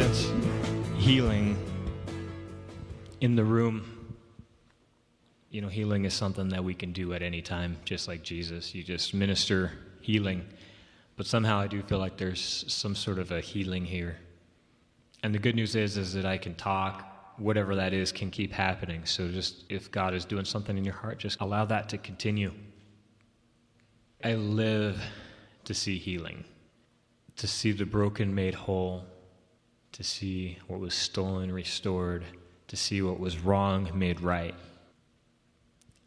sense healing in the room. You know, healing is something that we can do at any time, just like Jesus. You just minister healing. But somehow I do feel like there's some sort of a healing here. And the good news is that I can talk. Whatever that is can keep happening. So just if God is doing something in your heart, just allow that to continue. I live to see healing, to see the broken made whole, to see what was stolen restored, to see what was wrong made right.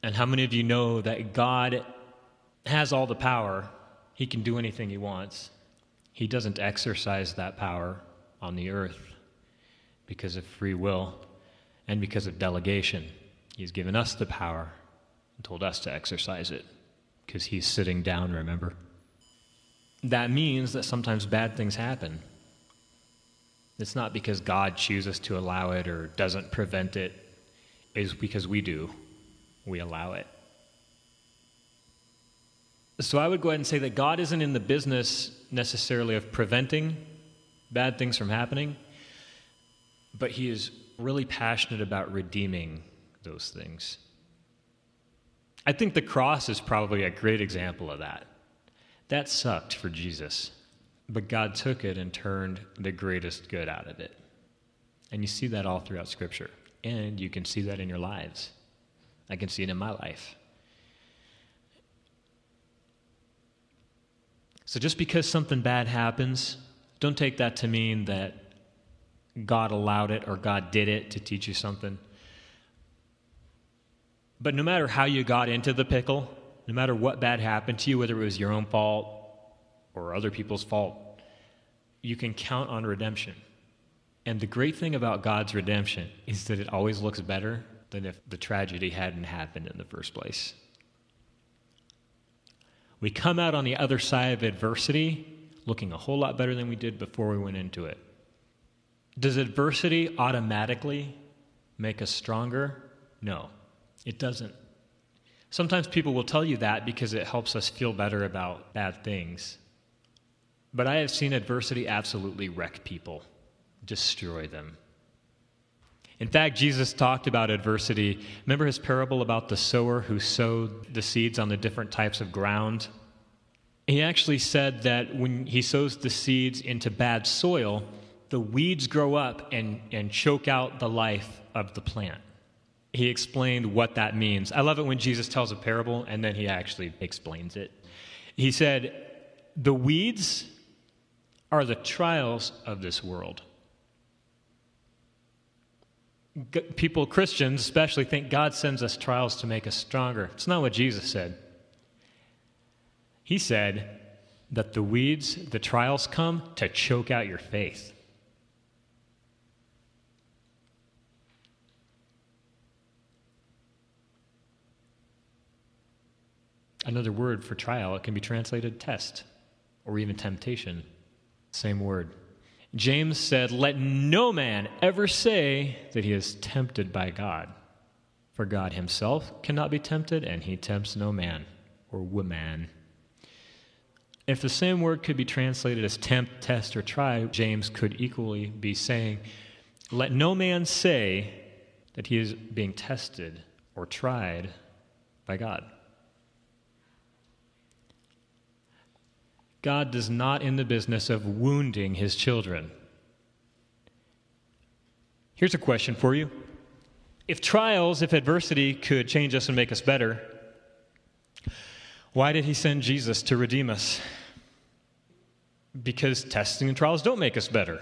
And how many of you know that God has all the power? He can do anything he wants. He doesn't exercise that power on the earth because of free will and because of delegation. He's given us the power and told us to exercise it because he's sitting down, remember? That means that sometimes bad things happen. It's not because God chooses to allow it or doesn't prevent it. It's because we do. We allow it. So I would go ahead and say that God isn't in the business necessarily of preventing bad things from happening, but he is really passionate about redeeming those things. I think the cross is probably a great example of that. That sucked for Jesus, but God took it and turned the greatest good out of it. And you see that all throughout Scripture, and you can see that in your lives. I can see it in my life. So just because something bad happens, don't take that to mean that God allowed it or God did it to teach you something. But no matter how you got into the pickle, no matter what bad happened to you, whether it was your own fault or other people's fault, you can count on redemption. And the great thing about God's redemption is that it always looks better than if the tragedy hadn't happened in the first place. We come out on the other side of adversity looking a whole lot better than we did before we went into it. Does adversity automatically make us stronger? No, it doesn't. Sometimes people will tell you that because it helps us feel better about bad things. But I have seen adversity absolutely wreck people, destroy them. In fact, Jesus talked about adversity. Remember his parable about the sower who sowed the seeds on the different types of ground? He actually said that when he sows the seeds into bad soil, the weeds grow up and choke out the life of the plant. He explained what that means. I love it when Jesus tells a parable and then he actually explains it. He said, the weeds are the trials of this world. People, Christians especially, think God sends us trials to make us stronger. It's not what Jesus said. He said that the weeds, the trials come to choke out your faith. Another word for trial, it can be translated test or even temptation. Same word. James said, let no man ever say that he is tempted by God, for God himself cannot be tempted, and he tempts no man or woman. If the same word could be translated as tempt, test, or try, James could equally be saying, let no man say that he is being tested or tried by God. God is not in the business of wounding his children. Here's a question for you. If adversity could change us and make us better, why did he send Jesus to redeem us? Because testing and trials don't make us better.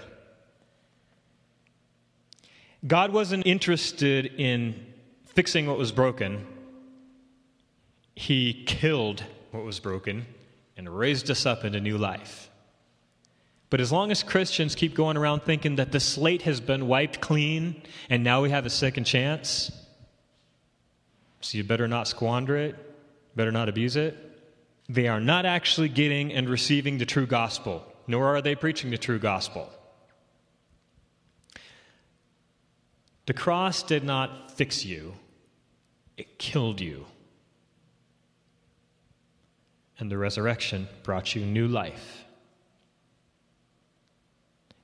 God wasn't interested in fixing what was broken. He killed what was broken and raised us up into new life. But as long as Christians keep going around thinking that the slate has been wiped clean and now we have a second chance, so you better not squander it, better not abuse it, they are not actually getting and receiving the true gospel, nor are they preaching the true gospel. The cross did not fix you. It killed you. And the resurrection brought you new life.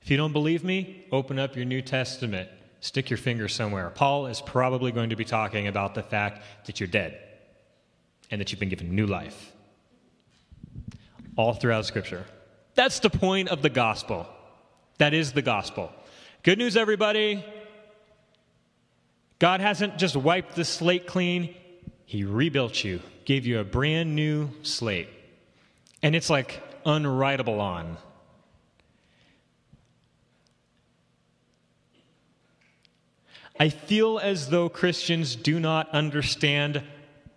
If you don't believe me, open up your New Testament. Stick your finger somewhere. Paul is probably going to be talking about the fact that you're dead and that you've been given new life all throughout Scripture. That's the point of the gospel. That is the gospel. Good news, everybody. God hasn't just wiped the slate clean. He rebuilt you, gave you a brand new slate. And it's like unwritable on. I feel as though Christians do not understand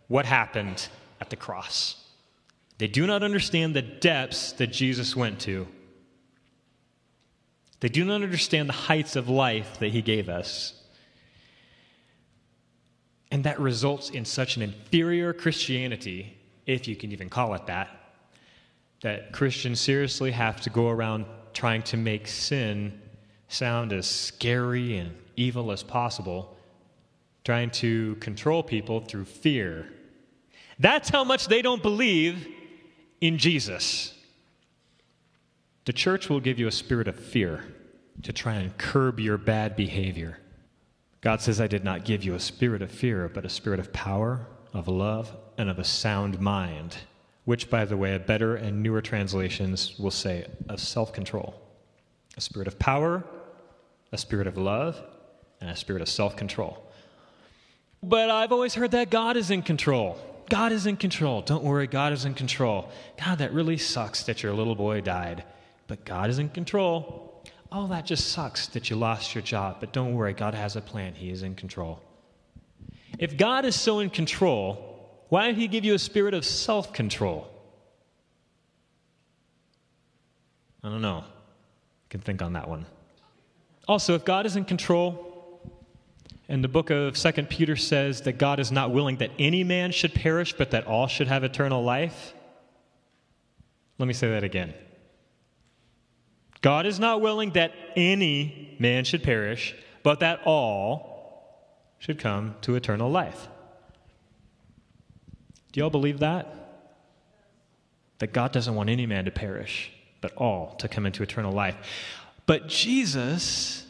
what happened at the cross. They do not understand the depths that Jesus went to. They do not understand the heights of life that he gave us. And that results in such an inferior Christianity, if you can even call it that, that Christians seriously have to go around trying to make sin sound as scary and evil as possible, trying to control people through fear. That's how much they don't believe in Jesus. The church will give you a spirit of fear to try and curb your bad behavior. God says, I did not give you a spirit of fear, but a spirit of power, of love, and of a sound mind, which, by the way, a better and newer translations will say of self-control. A spirit of power, a spirit of love, and a spirit of self-control. But I've always heard that God is in control. God is in control. Don't worry, God is in control. God, that really sucks that your little boy died, but God is in control. Oh, that just sucks that you lost your job, but don't worry, God has a plan. He is in control. If God is so in control, why did he give you a spirit of self-control? I don't know. You can think on that one. Also, if God is in control, and the book of 2 Peter says that God is not willing that any man should perish, but that all should have eternal life. Let me say that again. God is not willing that any man should perish, but that all should come to eternal life. Do y'all believe that? That God doesn't want any man to perish, but all to come into eternal life. But Jesus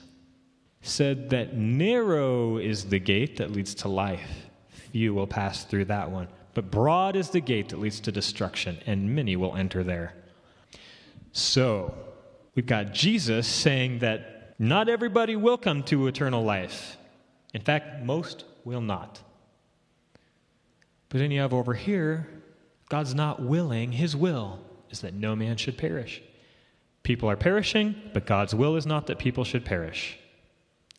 said that narrow is the gate that leads to life. Few will pass through that one. But broad is the gate that leads to destruction, and many will enter there. So, we've got Jesus saying that not everybody will come to eternal life. In fact, most will not. But then you have over here, God's not willing. His will is that no man should perish. People are perishing, but God's will is not that people should perish.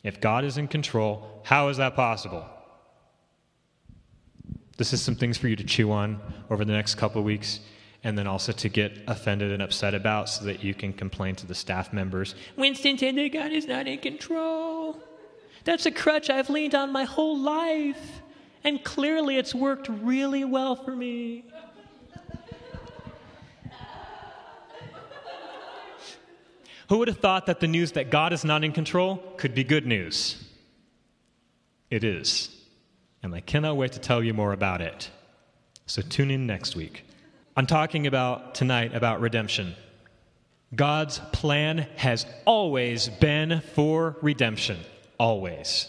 If God is in control, how is that possible? This is some things for you to chew on over the next couple of weeks, and then also to get offended and upset about so that you can complain to the staff members. Winston said that God is not in control. That's a crutch I've leaned on my whole life, and clearly it's worked really well for me. Who would have thought that the news that God is not in control could be good news? It is. And I cannot wait to tell you more about it. So tune in next week. I'm talking about tonight about redemption. God's plan has always been for redemption. Always.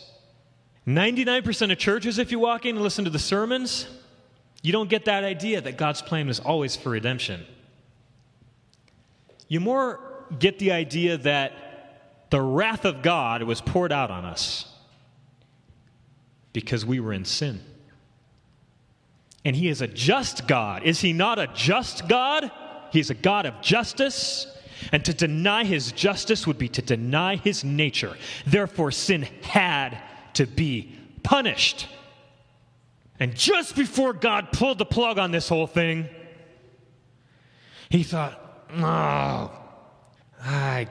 99% of churches, if you walk in and listen to the sermons, you don't get that idea that God's plan is always for redemption. You more get the idea that the wrath of God was poured out on us because we were in sin. And he is a just God. Is he not a just God? He is a God of justice. And to deny his justice would be to deny his nature. Therefore, sin had to be punished. And just before God pulled the plug on this whole thing, he thought, oh, I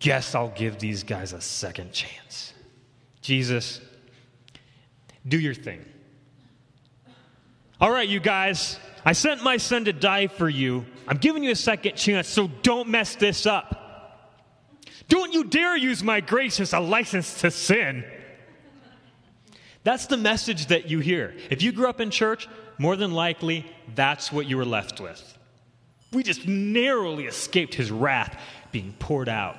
guess I'll give these guys a second chance. Jesus, do your thing. All right, you guys, I sent my son to die for you. I'm giving you a second chance, so don't mess this up. Don't you dare use my grace as a license to sin. That's the message that you hear. If you grew up in church, more than likely, that's what you were left with. We just narrowly escaped his wrath. being poured out.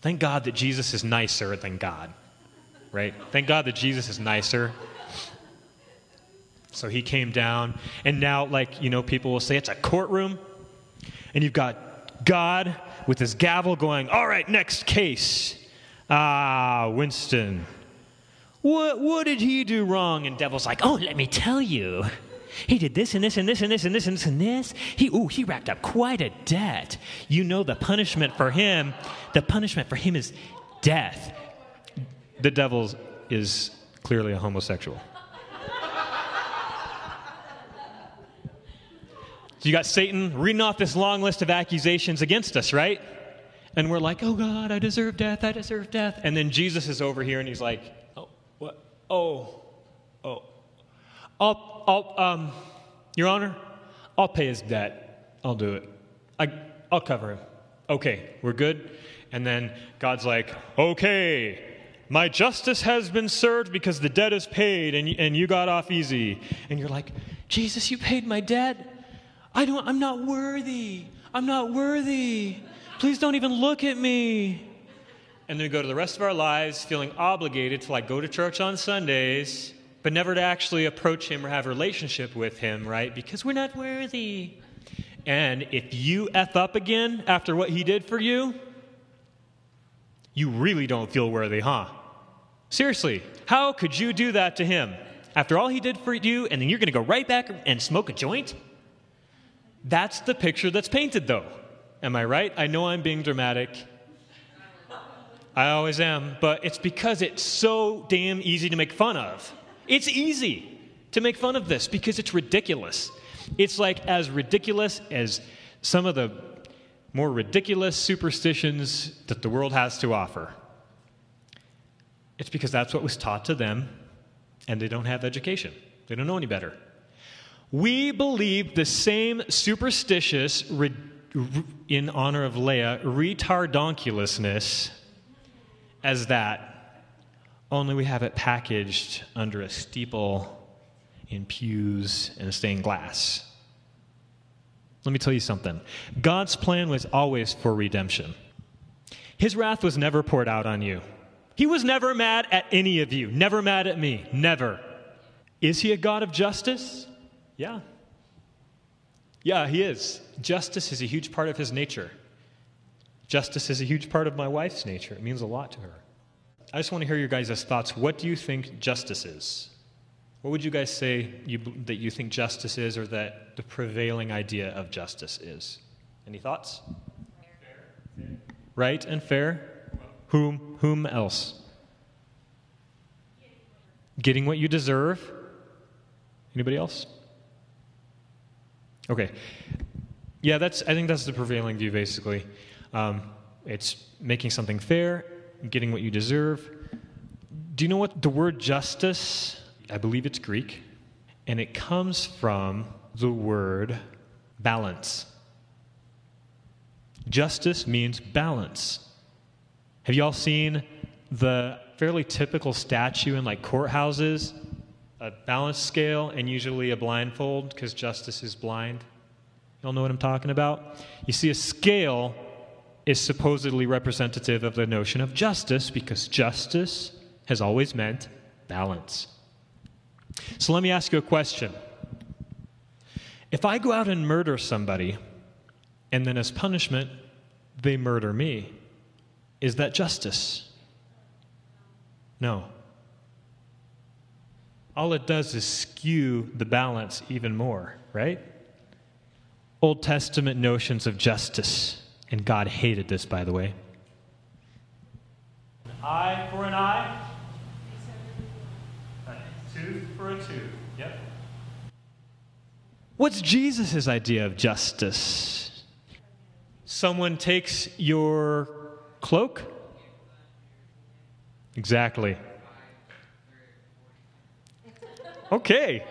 Thank God that Jesus is nicer than God, right? Thank God that Jesus is nicer. So he came down, and now, like, you know, people will say it's a courtroom, and you've got God with his gavel going, all right, next case. Ah, Winston. What did he do wrong? And devil's like, oh, let me tell you. He did this and this and this and this and this and this and this. He racked up quite a debt. You know the punishment for him is death. The devil is clearly a homosexual. You got Satan reading off this long list of accusations against us, right? And we're like, oh God, I deserve death. And then Jesus is over here and he's like, oh, what? Oh. Your Honor, I'll pay his debt. I'll do it. I'll cover him. Okay, we're good. And then God's like, okay, my justice has been served because the debt is paid and you got off easy. And you're like, Jesus, you paid my debt? I'm not worthy. I'm not worthy. Please don't even look at me. And then we go to the rest of our lives feeling obligated to, like, go to church on Sundays, but never to actually approach him or have a relationship with him, right? Because we're not worthy. And if you F up again after what he did for you, you really don't feel worthy, huh? Seriously, how could you do that to him? After all he did for you, and then you're going to go right back and smoke a joint? That's the picture that's painted, though. Am I right? I know I'm being dramatic. I always am, but it's because it's so damn easy to make fun of. It's easy to make fun of this because it's ridiculous. It's like as ridiculous as some of the more ridiculous superstitions that the world has to offer. It's because that's what was taught to them, and they don't have education. They don't know any better. We believe the same superstitious, in honor of Leah, retardonculousness as that. Only we have it packaged under a steeple in pews and stained glass. Let me tell you something. God's plan was always for redemption. His wrath was never poured out on you. He was never mad at any of you. Never mad at me. Never. Is he a God of justice? Yeah. Yeah, he is. Justice is a huge part of his nature. Justice is a huge part of my wife's nature. It means a lot to her. I just want to hear your guys' thoughts. What do you think justice is? What would you guys say that you think justice is, or that the prevailing idea of justice is? Any thoughts? Fair. Right and fair? Whom else? Getting what you deserve? Anybody else? Okay. Yeah, I think that's the prevailing view, basically. It's making something fair, getting what you deserve. Do you know what the word justice, I believe it's Greek, and it comes from the word balance. Justice means balance. Have you all seen the fairly typical statue in, like, courthouses? A balance scale and usually a blindfold, because justice is blind. Y'all know what I'm talking about? You see, a scale is supposedly representative of the notion of justice, because justice has always meant balance. So let me ask you a question. If I go out and murder somebody, and then as punishment, they murder me, is that justice? No. All it does is skew the balance even more, right? Old Testament notions of justice. And God hated this, by the way. An eye for an eye. A tooth for a tooth. Yep. What's Jesus' idea of justice? Someone takes your cloak? Exactly. Okay.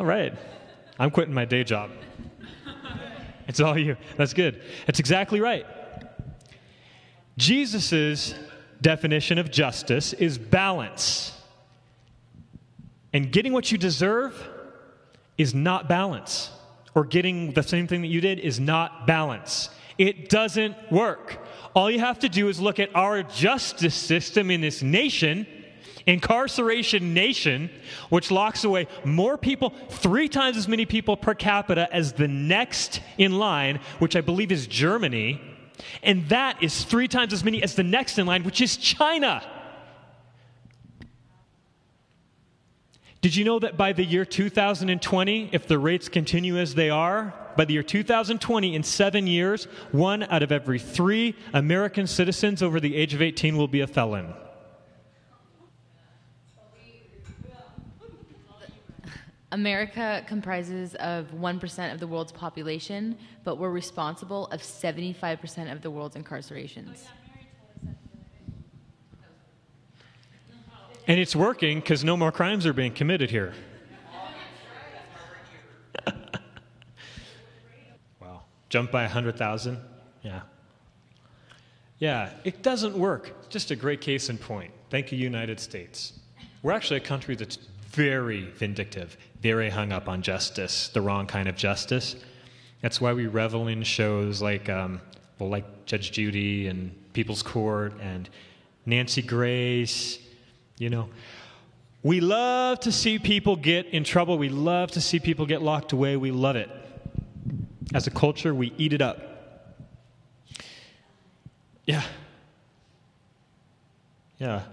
All right. I'm quitting my day job. It's all you. That's good. That's exactly right. Jesus' definition of justice is balance. And getting what you deserve is not balance. Or getting the same thing that you did is not balance. It doesn't work. All you have to do is look at our justice system in this nation, incarceration nation, which locks away more people, 3 times as many people per capita as the next in line, which I believe is Germany, and that is 3 times as many as the next in line, which is China. Did you know that by the year 2020, if the rates continue as they are, by the year 2020, in 7 years, 1 out of every 3 American citizens over the age of 18 will be a felon? America comprises of 1% of the world's population, but we're responsible of 75% of the world's incarcerations. And it's working because no more crimes are being committed here. Wow. Jump by 100,000? Yeah. Yeah, it doesn't work. Just a great case in point. Thank you, United States. We're actually a country that's very vindictive, very hung up on justice, the wrong kind of justice. That's why we revel in shows like Judge Judy and People's Court and Nancy Grace. You know, we love to see people get in trouble. We love to see people get locked away. We love it. As a culture, we eat it up. Yeah. Yeah.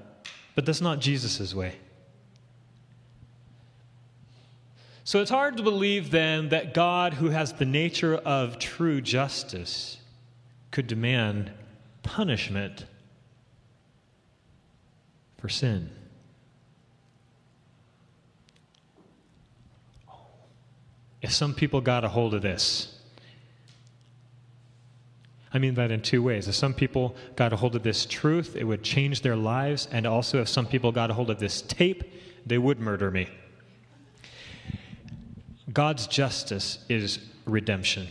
But that's not Jesus' way. So it's hard to believe then that God, who has the nature of true justice, could demand punishment for sin. If some people got a hold of this, I mean that in 2 ways. If some people got a hold of this truth, it would change their lives, and also if some people got a hold of this tape, they would murder me. God's justice is redemption.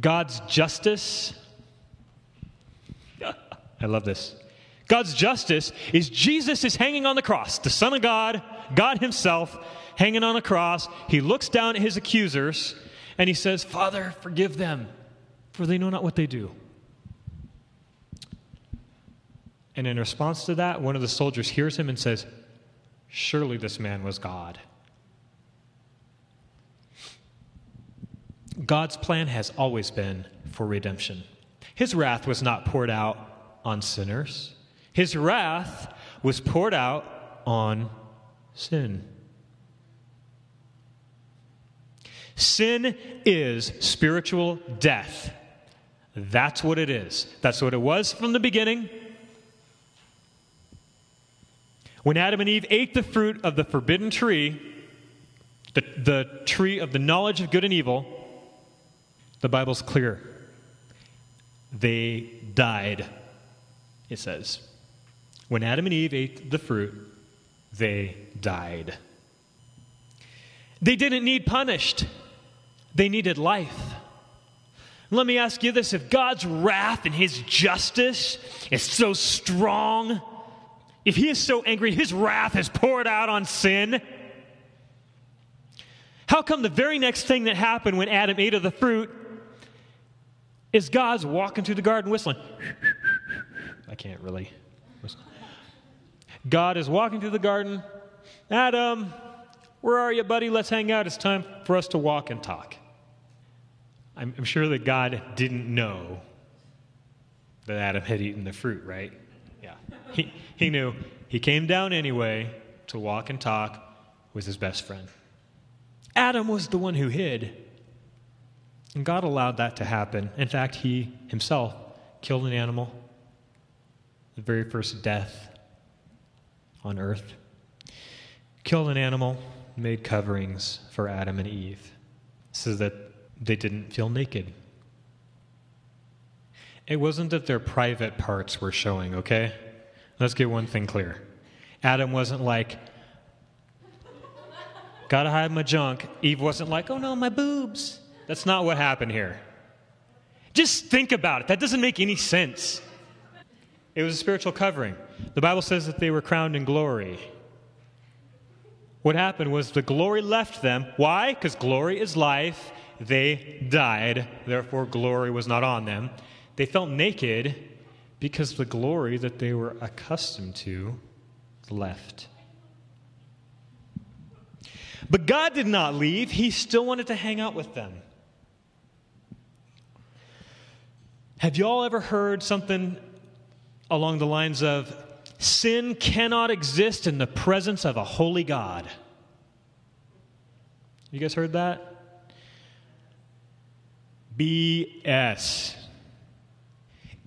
God's justice, I love this. God's justice is Jesus is hanging on the cross, the Son of God, God himself, hanging on a cross. He looks down at his accusers, and he says, "Father, forgive them, for they know not what they do." And in response to that, one of the soldiers hears him and says, "Surely this man was God." God's plan has always been for redemption. His wrath was not poured out on sinners. His wrath was poured out on sin. Sin is spiritual death. That's what it is. That's what it was from the beginning. When Adam and Eve ate the fruit of the forbidden tree, the tree of the knowledge of good and evil, the Bible's clear. They died. It says, when Adam and Eve ate the fruit, they died. They didn't need punished. They needed life. Let me ask you this. If God's wrath and his justice is so strong, if he is so angry, his wrath is poured out on sin, how come the very next thing that happened when Adam ate of the fruit is God's walking through the garden whistling? I can't really. God is walking through the garden. "Adam, where are you, buddy? Let's hang out. It's time for us to walk and talk." I'm sure that God didn't know that Adam had eaten the fruit, right? Yeah. He knew. He came down anyway to walk and talk with his best friend. Adam was the one who hid. And God allowed that to happen. In fact, he himself killed an animal. The very first death on earth. Killed an animal, made coverings for Adam and Eve so that they didn't feel naked. It wasn't that their private parts were showing, okay? Let's get one thing clear. Adam wasn't like, "Gotta hide my junk." Eve wasn't like, "Oh no, my boobs." That's not what happened here. Just think about it. That doesn't make any sense. It was a spiritual covering. The Bible says that they were crowned in glory. What happened was the glory left them. Why? Because glory is life. They died, therefore glory was not on them. They felt naked because the glory that they were accustomed to left. But God did not leave. He still wanted to hang out with them. Have y'all ever heard something along the lines of, sin cannot exist in the presence of a holy God? You guys heard that? BS.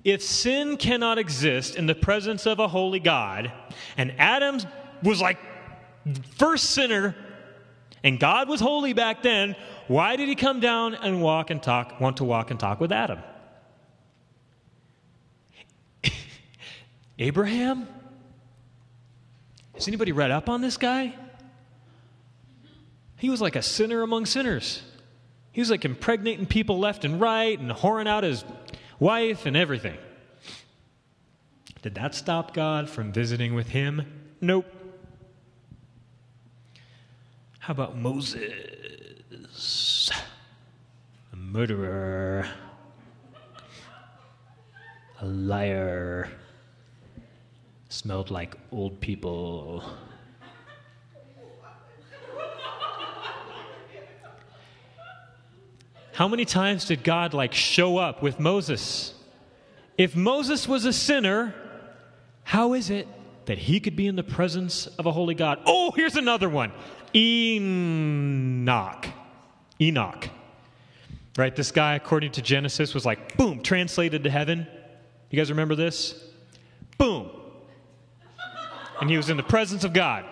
If sin cannot exist in the presence of a holy God, and Adam was like first sinner, and God was holy back then, why did he come down and want to walk and talk with Adam? Abraham? Has anybody read up on this guy? He was like a sinner among sinners. He was like impregnating people left and right and whoring out his wife and everything. Did that stop God from visiting with him? Nope. How about Moses? A murderer. A liar. Smelled like old people. How many times did God show up with Moses? If Moses was a sinner, how is it that he could be in the presence of a holy God? Oh, here's another one. Enoch. Right, this guy, according to Genesis, was like, boom, translated to heaven. You guys remember this? Boom. And he was in the presence of God.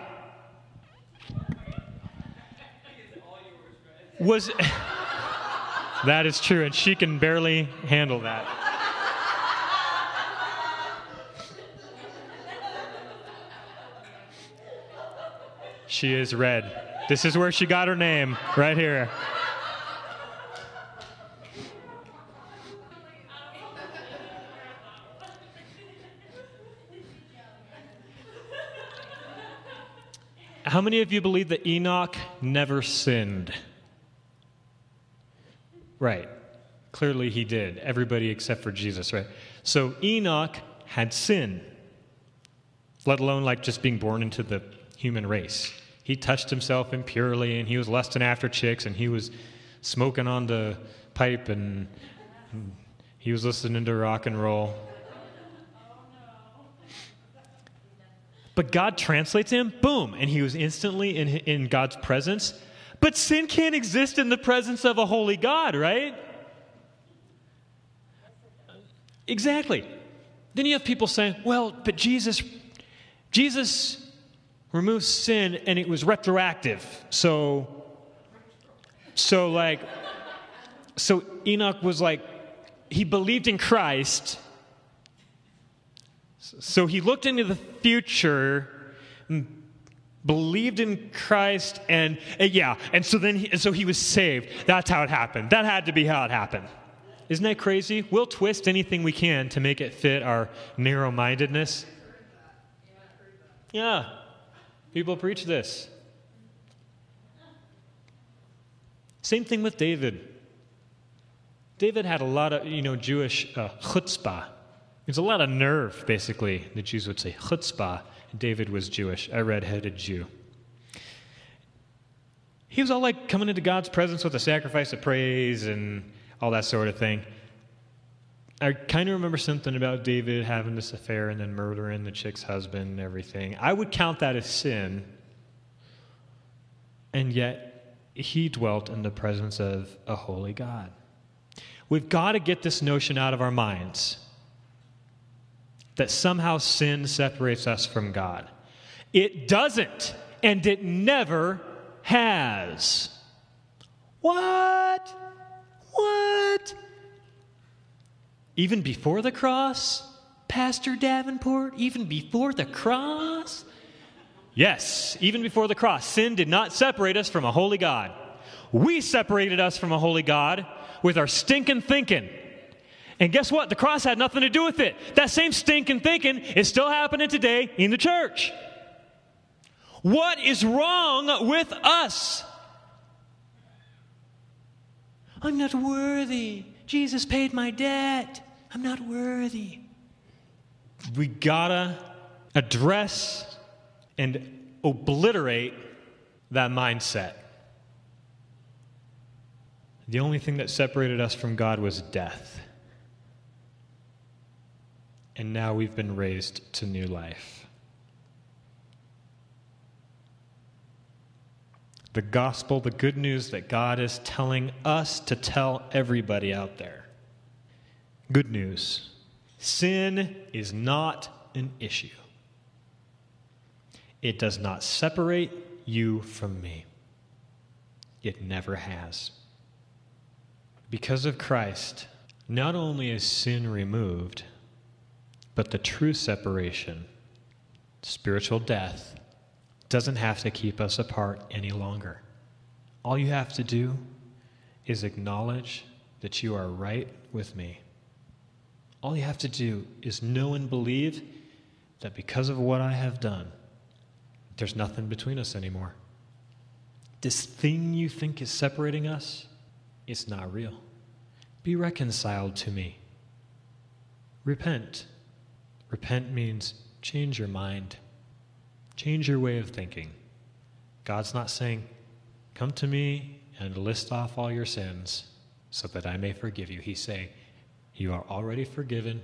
That is true, and she can barely handle that. She is red. This is where she got her name, right here. How many of you believe that Enoch never sinned? Right. Clearly he did. Everybody except for Jesus, right? So Enoch had sin, let alone just being born into the human race. He touched himself impurely, and he was lusting after chicks, and he was smoking on the pipe, and he was listening to rock and roll. But God translates him, boom, and he was instantly in God's presence. But sin can't exist in the presence of a holy God, right? Exactly. Then you have people saying, well, but Jesus removes sin, and it was retroactive. So Enoch was he believed in Christ. So he looked into the future, believed in Christ, and so he was saved. That's how it happened. That had to be how it happened. Isn't that crazy? We'll twist anything we can to make it fit our narrow-mindedness. Yeah, people preach this. Same thing with David. David had a lot of, Jewish chutzpah. It's a lot of nerve, basically. The Jews would say chutzpah. David was Jewish, a red-headed Jew. He was all coming into God's presence with a sacrifice of praise and all that sort of thing. I kind of remember something about David having this affair and then murdering the chick's husband and everything. I would count that as sin. And yet, he dwelt in the presence of a holy God. We've got to get this notion out of our minds that somehow sin separates us from God. It doesn't, and it never has. What? Even before the cross, Pastor Davenport? Even before the cross? Yes, even before the cross, sin did not separate us from a holy God. We separated us from a holy God with our stinking thinking. And guess what? The cross had nothing to do with it. That same stinking thinking is still happening today in the church. What is wrong with us? I'm not worthy. Jesus paid my debt. I'm not worthy. We gotta address and obliterate that mindset. The only thing that separated us from God was death. And now we've been raised to new life. The gospel, the good news that God is telling us to tell everybody out there. Good news. Sin is not an issue. It does not separate you from me. It never has. Because of Christ, not only is sin removed, but the true separation, spiritual death, doesn't have to keep us apart any longer. All you have to do is acknowledge that you are right with me. All you have to do is know and believe that because of what I have done, there's nothing between us anymore. This thing you think is separating us, it's not real. Be reconciled to me. Repent. Repent means change your mind. Change your way of thinking. God's not saying, come to me and list off all your sins so that I may forgive you. He's saying, you are already forgiven.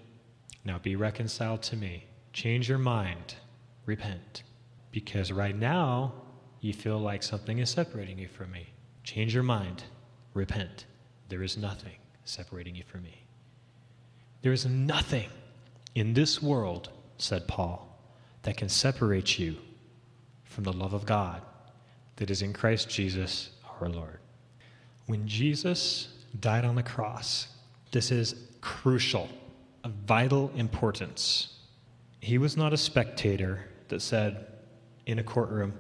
Now be reconciled to me. Change your mind. Repent. Because right now, you feel like something is separating you from me. Change your mind. Repent. There is nothing separating you from me. There is nothing in this world, said Paul, that can separate you from the love of God that is in Christ Jesus our Lord. When Jesus died on the cross, this is crucial, of vital importance. He was not a spectator that said in a courtroom,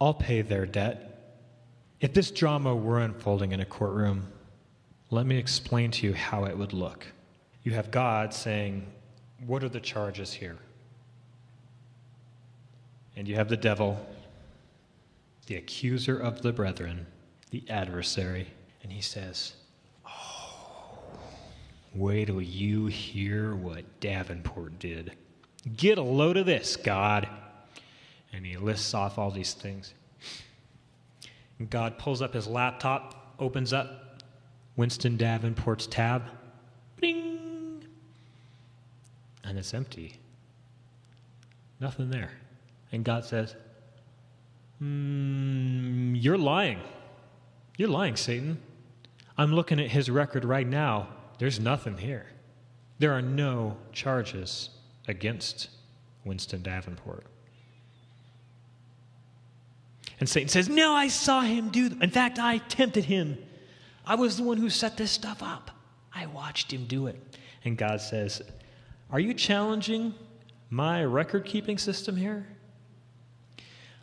I'll pay their debt. If this drama were unfolding in a courtroom, let me explain to you how it would look. You have God saying, what are the charges here? And you have the devil, the accuser of the brethren, the adversary, and he says, oh, wait till you hear what Davenport did. Get a load of this, God. And he lists off all these things. And God pulls up his laptop, opens up Winston Davenport's tab. Bing! And it's empty. Nothing there. And God says, you're lying. You're lying, Satan. I'm looking at his record right now. There's nothing here. There are no charges against Winston Davenport. And Satan says, no, I saw him do them. In fact, I tempted him. I was the one who set this stuff up. I watched him do it. And God says, are you challenging my record-keeping system here?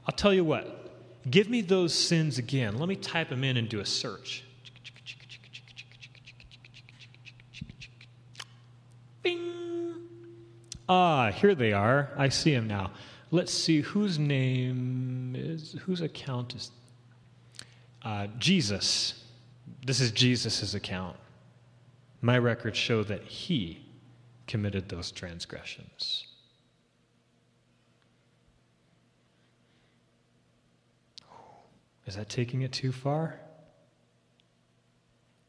I'll tell you what, give me those sins again. Let me type them in and do a search. Bing! Ah, here they are. I see them now. Let's see whose account is Jesus. This is Jesus' account. My records show that he committed those transgressions. Is that taking it too far?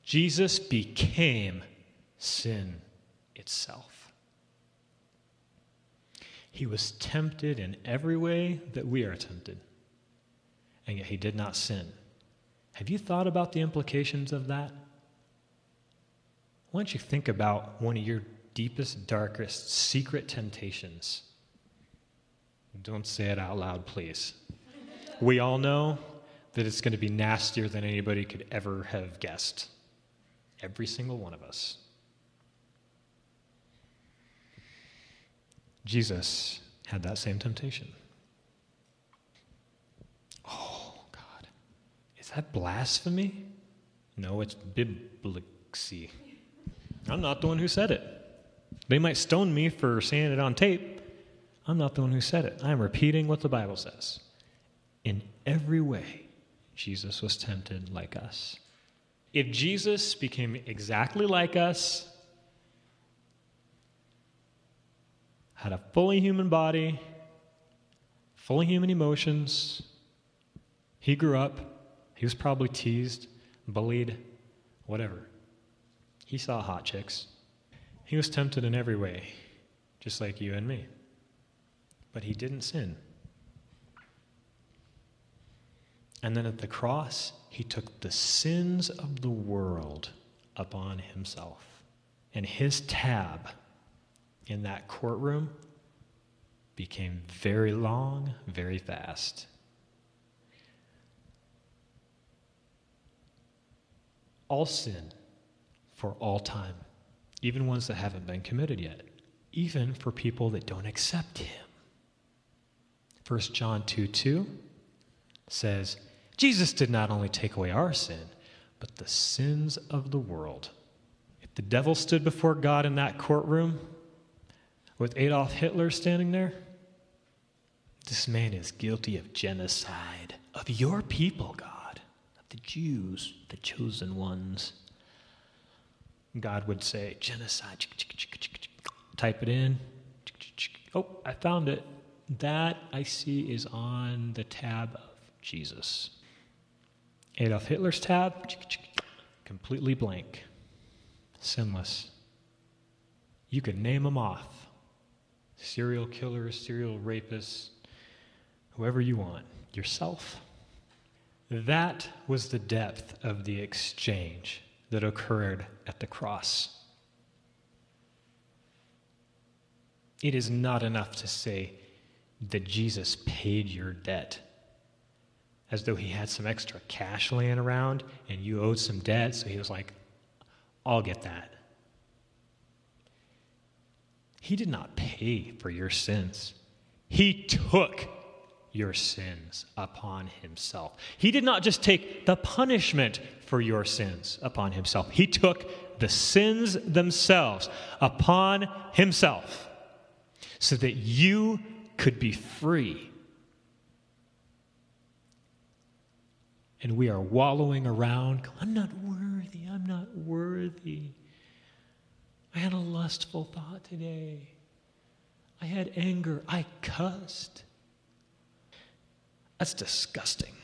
Jesus became sin itself. He was tempted in every way that we are tempted, and yet he did not sin. Have you thought about the implications of that? Why don't you think about one of your deepest, darkest, secret temptations? Don't say it out loud, please. We all know that it's going to be nastier than anybody could ever have guessed. Every single one of us. Jesus had that same temptation. Oh, God. Is that blasphemy? No, it's biblixy. I'm not the one who said it. They might stone me for saying it on tape. I'm not the one who said it. I'm repeating what the Bible says. In every way, Jesus was tempted like us, If Jesus became exactly like us, had a fully human body, fully human emotions, he grew up, he was probably teased, bullied, whatever. He saw hot chicks. He was tempted in every way, just like you and me. But he didn't sin. And then at the cross, he took the sins of the world upon himself. And his tab in that courtroom became very long, very fast. All sin for all time, even ones that haven't been committed yet, even for people that don't accept him. 1 John 2:2 says, Jesus did not only take away our sin, but the sins of the world. If the devil stood before God in that courtroom with Adolf Hitler standing there, this man is guilty of genocide of your people, God, of the Jews, the chosen ones. God would say, genocide, type it in. Oh, I found it. That, I see, is on the tab of Jesus. Adolf Hitler's tab, completely blank, sinless. You could name them off. Serial killers, serial rapists, whoever you want, yourself. That was the depth of the exchange that occurred at the cross. It is not enough to say that Jesus paid your debt, as though he had some extra cash laying around and you owed some debt, so he was like, I'll get that. He did not pay for your sins. He took your sins upon himself. He did not just take the punishment for your sins upon himself. He took the sins themselves upon himself so that you could be free. And we are wallowing around, I'm not worthy, I'm not worthy. I had a lustful thought today. I had anger, I cussed. That's disgusting.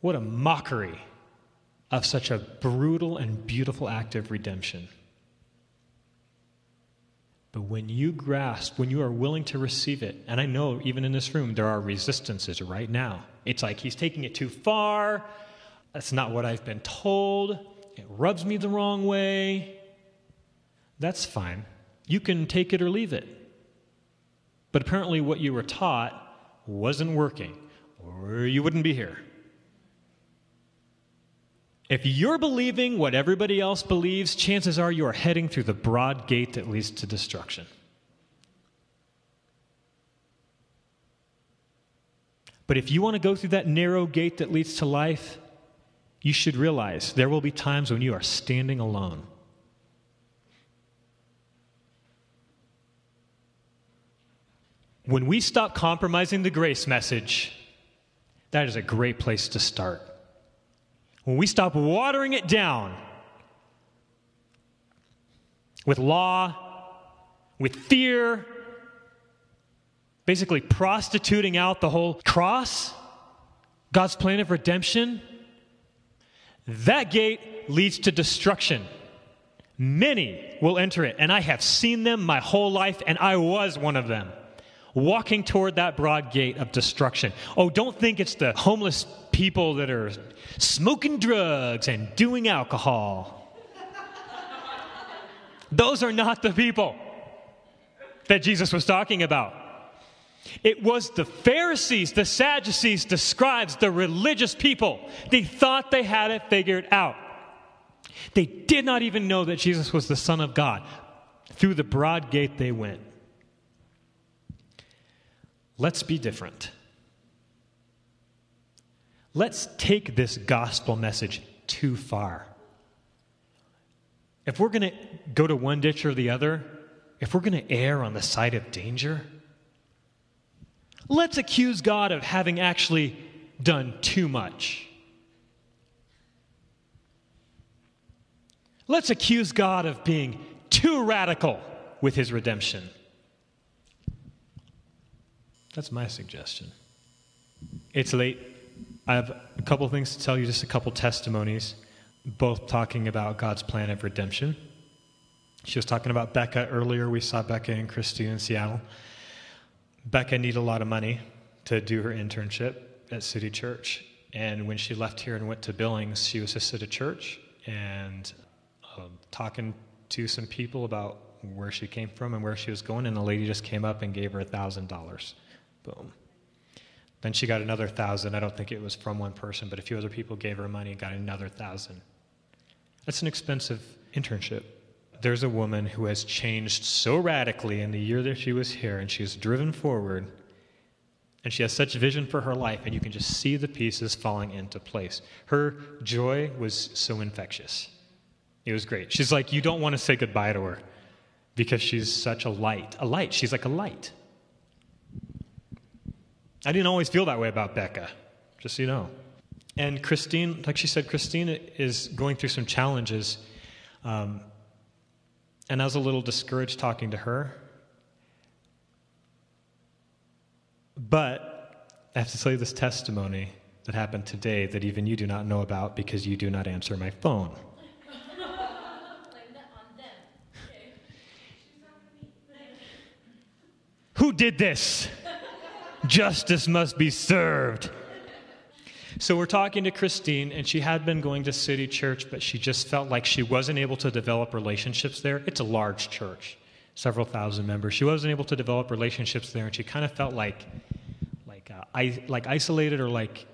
What a mockery of such a brutal and beautiful act of redemption. But when you grasp, when you are willing to receive it, and I know even in this room there are resistances right now. It's like he's taking it too far. That's not what I've been told. It rubs me the wrong way. That's fine. You can take it or leave it. But apparently what you were taught wasn't working, or you wouldn't be here. If you're believing what everybody else believes, chances are you are heading through the broad gate that leads to destruction. But if you want to go through that narrow gate that leads to life, you should realize there will be times when you are standing alone. When we stop compromising the grace message, that is a great place to start. When we stop watering it down with law, with fear, basically prostituting out the whole cross, God's plan of redemption, that gate leads to destruction. Many will enter it, and I have seen them my whole life, and I was one of them, walking toward that broad gate of destruction. Oh, don't think it's the homeless people that are smoking drugs and doing alcohol. Those are not the people that Jesus was talking about. It was the Pharisees, the Sadducees, the scribes, the religious people. They thought they had it figured out. They did not even know that Jesus was the Son of God. Through the broad gate they went. Let's be different. Let's take this gospel message too far. If we're going to go to one ditch or the other, if we're going to err on the side of danger, let's accuse God of having actually done too much. Let's accuse God of being too radical with his redemption. That's my suggestion. It's late. I have a couple things to tell you, just a couple testimonies, both talking about God's plan of redemption. She was talking about Becca earlier. We saw Becca and Christine in Seattle. Becca needed a lot of money to do her internship at City Church. And when she left here and went to Billings, she was just at a church and talking to some people about where she came from and where she was going, and the lady just came up and gave her $1,000. Boom. Then she got another 1,000. I don't think it was from one person, but a few other people gave her money and got another 1,000. That's an expensive internship. There's a woman who has changed so radically in the year that she was here, and she's driven forward, and she has such vision for her life, and you can just see the pieces falling into place. Her joy was so infectious. It was great. She's like, you don't want to say goodbye to her because she's such a light. A light. She's like a light. I didn't always feel that way about Becca, just so you know. And Christine, like she said, Christine is going through some challenges. And I was a little discouraged talking to her. But I have to tell you this testimony that happened today that even you do not know about because you do not answer my phone. Who did this? Justice must be served. So we're talking to Christine, and she had been going to City Church, but she just felt like she wasn't able to develop relationships there. It's a large church, several thousand members. She wasn't able to develop relationships there, and she kind of felt like isolated or like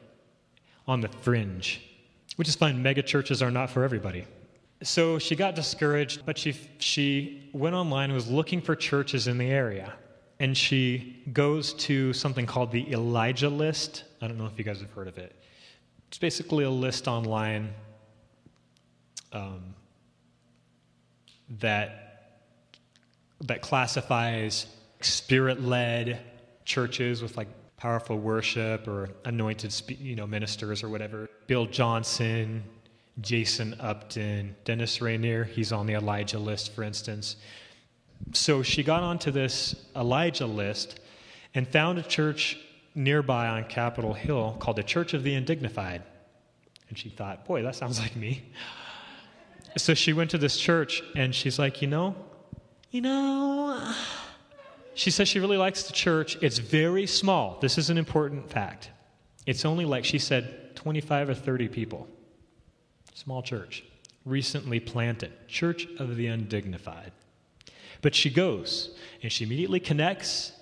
on the fringe, which is fine. Mega churches are not for everybody. So she got discouraged, but she went online and was looking for churches in the area. And she goes to something called the Elijah List. I don't know if you guys have heard of it. It's basically a list online that classifies spirit-led churches with like powerful worship or anointed, ministers or whatever. Bill Johnson, Jason Upton, Dennis Rainier. He's on the Elijah List, for instance. So she got onto this Elijah List and found a church nearby on Capitol Hill called the Church of the Undignified. And she thought, boy, that sounds like me. So she went to this church, and she's like, she says she really likes the church. It's very small. This is an important fact. It's only like, she said, 25 or 30 people. Small church. Recently planted. Church of the Undignified. But she goes, and she immediately connects.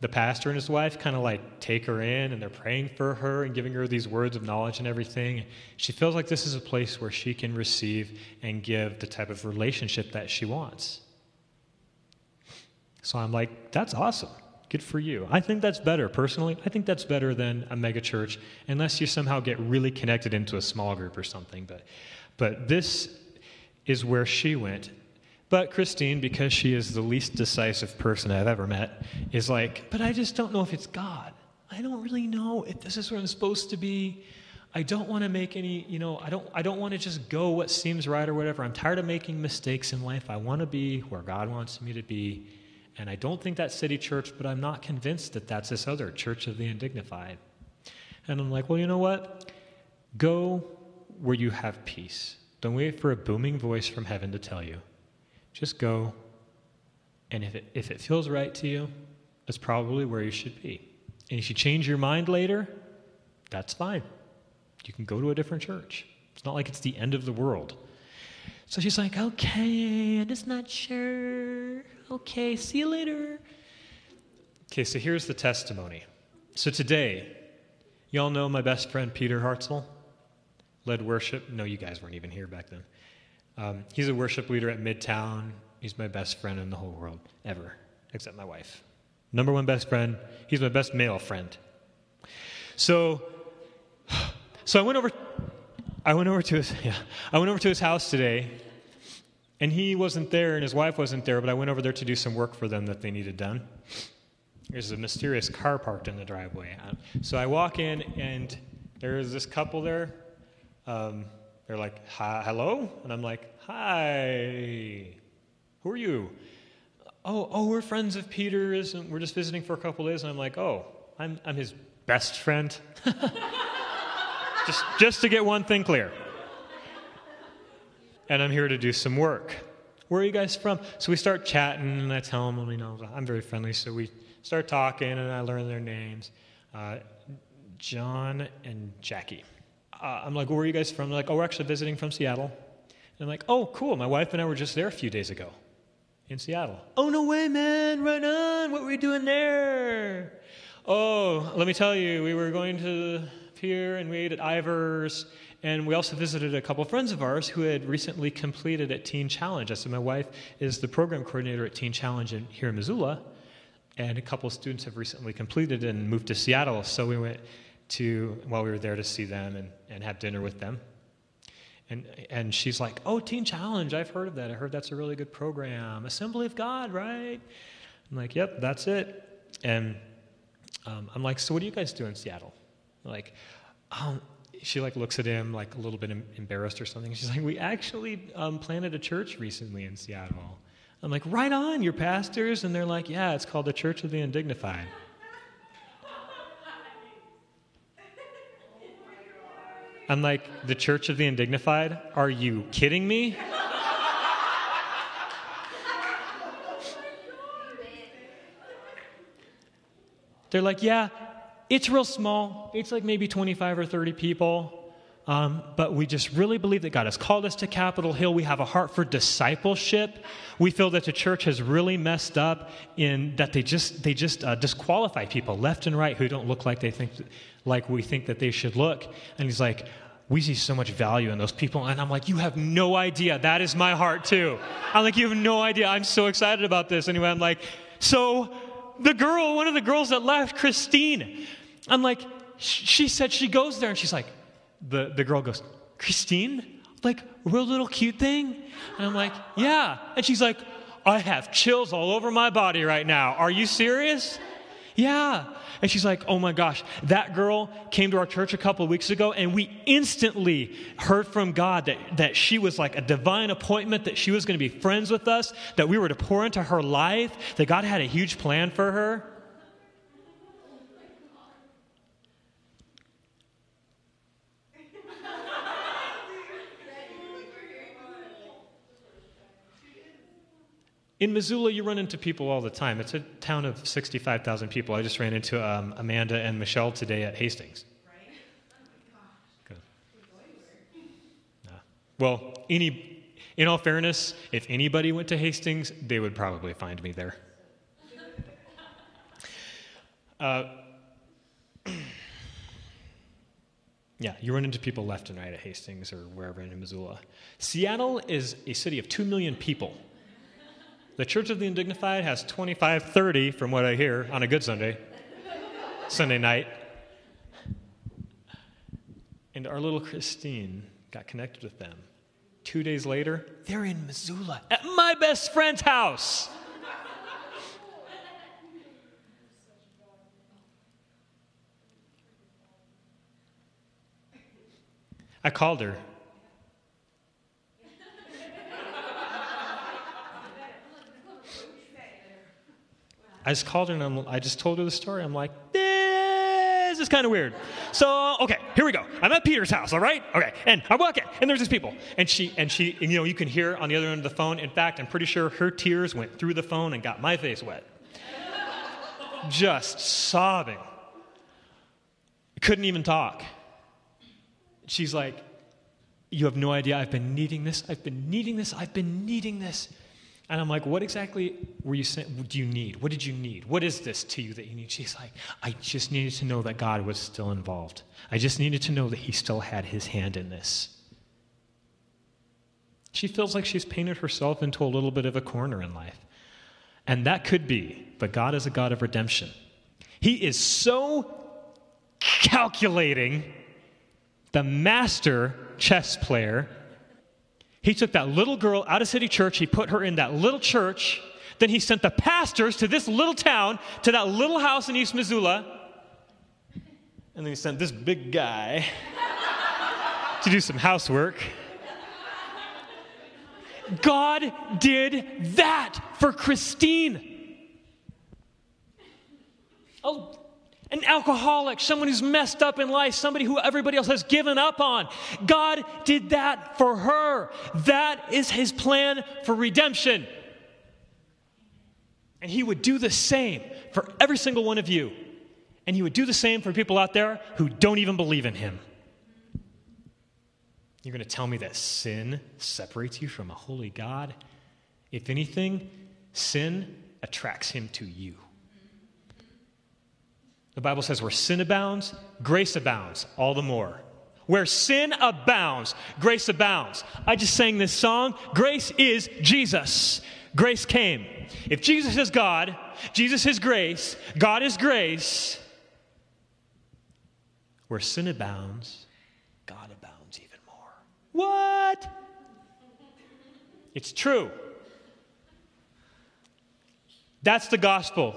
The pastor and his wife kind of like take her in, and they're praying for her and giving her these words of knowledge and everything. She feels like this is a place where she can receive and give the type of relationship that she wants. So I'm like, that's awesome. Good for you. I think that's better. Personally, I think that's better than a mega church, unless you somehow get really connected into a small group or something. But this is where she went. But Christine, because she is the least decisive person I've ever met, is like, but I just don't know if it's God. I don't really know if this is where I'm supposed to be. I don't want to make any, I don't want to just go what seems right or whatever. I'm tired of making mistakes in life. I want to be where God wants me to be. And I don't think that's City Church, but I'm not convinced that that's this other Church of the Undignified. And I'm like, well, you know what? Go where you have peace. Don't wait for a booming voice from heaven to tell you. Just go, and if it feels right to you, that's probably where you should be. And if you change your mind later, that's fine. You can go to a different church. It's not like it's the end of the world. So she's like, okay, I'm just not sure. Okay, see you later. Okay, so here's the testimony. So today, y'all know my best friend Peter Hartzell? Led worship. No, you guys weren't even here back then. He's a worship leader at Midtown. He's my best friend in the whole world, ever, except my wife. Number one best friend. He's my best male friend. So I went over to his house today, and he wasn't there, and his wife wasn't there, but I went over there to do some work for them that they needed done. There's a mysterious car parked in the driveway. So I walk in, and there's this couple there, They're like, hello? And I'm like, hi, who are you? Oh, we're friends of Peter's, and we're just visiting for a couple days. And I'm like, oh, I'm his best friend. just to get one thing clear. And I'm here to do some work. Where are you guys from? So we start chatting, and I tell them, you know, I'm very friendly. So we start talking, and I learn their names, John and Jackie. I'm like, well, where are you guys from? They're like, oh, we're actually visiting from Seattle. And I'm like, oh, cool. My wife and I were just there a few days ago in Seattle. Oh, no way, man. Right on. What were you doing there? Oh, let me tell you, we were going to the pier, and we ate at Ivers. And we also visited a couple friends of ours who had recently completed at Teen Challenge. I said, my wife is the program coordinator at Teen Challenge here in Missoula. And a couple of students have recently completed and moved to Seattle. So we went while we were there to see them and have dinner with them. And she's like, oh, Teen Challenge, I've heard of that. I heard that's a really good program. Assembly of God, right? I'm like, yep, that's it. And I'm like, so what do you guys do in Seattle? Like, she like looks at him like a little bit embarrassed or something. She's like, we actually planted a church recently in Seattle. I'm like, right on, your pastors? And they're like, yeah, it's called the Church of the Undignified. I'm like, the Church of the Undignified? Are you kidding me? They're like, yeah, it's real small. It's like maybe 25 or 30 people. But we just really believe that God has called us to Capitol Hill. We have a heart for discipleship. We feel that the church has really messed up in that they just disqualify people left and right who don't look like we think that they should look. And he's like, we see so much value in those people. And I'm like, you have no idea. That is my heart too. I'm like, you have no idea. I'm so excited about this. Anyway, I'm like, so the girl, one of the girls that left, Christine, I'm like, she said she goes there. And she's like, the girl goes, Christine? Like, real little cute thing? And I'm like, yeah. And she's like, I have chills all over my body right now. Are you serious? Yeah. And she's like, oh my gosh, that girl came to our church a couple of weeks ago, and we instantly heard from God that she was like a divine appointment, that she was going to be friends with us, that we were to pour into her life, that God had a huge plan for her. In Missoula, you run into people all the time. It's a town of 65,000 people. I just ran into Amanda and Michelle today at Hastings. Right? Oh my gosh. Good. Well, in all fairness, if anybody went to Hastings, they would probably find me there. Yeah, you run into people left and right at Hastings or wherever in Missoula. Seattle is a city of 2 million people. The Church of the Undignified has 30, from what I hear, on a good Sunday, Sunday night. And our little Christine got connected with them. 2 days later, they're in Missoula at my best friend's house. I called her. I just called her, and I just told her the story. I'm like, this is kind of weird. So, okay, here we go. I'm at Peter's house, all right? Okay, and I walk in, and there's these people. And she, you know, you can hear on the other end of the phone. In fact, I'm pretty sure her tears went through the phone and got my face wet. Just sobbing. Couldn't even talk. She's like, you have no idea. I've been needing this. I've been needing this. I've been needing this. And I'm like, what exactly do you need? What did you need? What is this to you that you need? She's like, I just needed to know that God was still involved. I just needed to know that he still had his hand in this. She feels like she's painted herself into a little bit of a corner in life. And that could be, but God is a God of redemption. He is so calculating, the master chess player. He took that little girl out of City Church. He put her in that little church. Then he sent the pastors to this little town, to that little house in East Missoula. And then he sent this big guy to do some housework. God did that for Christine. Oh, an alcoholic, someone who's messed up in life, somebody who everybody else has given up on. God did that for her. That is his plan for redemption. And he would do the same for every single one of you. And he would do the same for people out there who don't even believe in him. You're going to tell me that sin separates you from a holy God? If anything, sin attracts him to you. The Bible says where sin abounds, grace abounds all the more. Where sin abounds, grace abounds. I just sang this song, Grace is Jesus. Grace came. If Jesus is God, Jesus is grace, God is grace. Where sin abounds, God abounds even more. What? It's true. That's the gospel.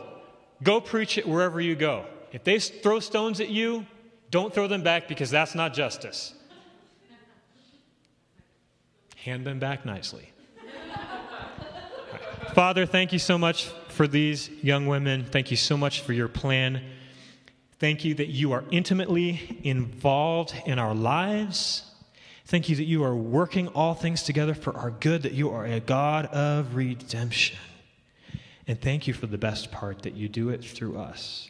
Go preach it wherever you go. If they throw stones at you, don't throw them back because that's not justice. Hand them back nicely. Father, thank you so much for these young women. Thank you so much for your plan. Thank you that you are intimately involved in our lives. Thank you that you are working all things together for our good, that you are a God of redemption. And thank you for the best part, that you do it through us.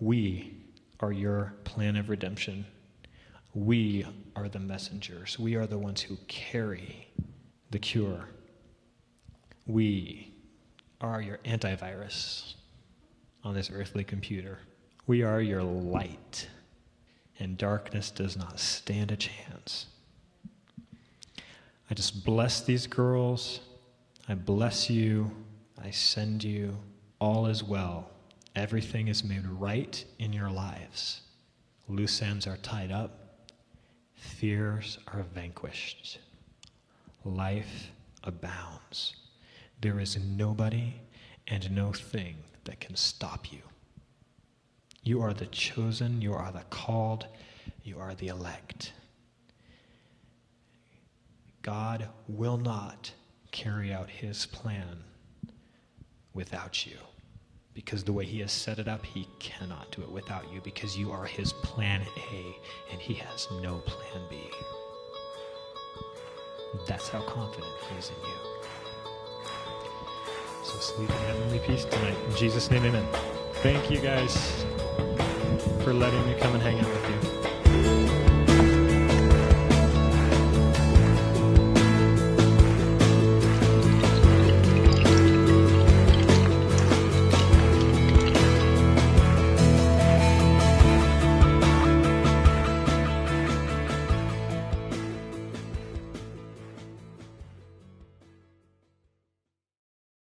We are your plan of redemption. We are the messengers. We are the ones who carry the cure. We are your antivirus on this earthly computer. We are your light, and darkness does not stand a chance. I just bless these girls. I bless you. I send you. All is well. Everything is made right in your lives. Loose ends are tied up. Fears are vanquished. Life abounds. There is nobody and no thing that can stop you. You are the chosen, you are the called, you are the elect. God will not carry out his plan without you, because the way he has set it up, he cannot do it without you, because you are his plan A and he has no plan B. That's how confident he is in you. So sleep in heavenly peace tonight. In Jesus' name, amen. Thank you guys for letting me come and hang out with you.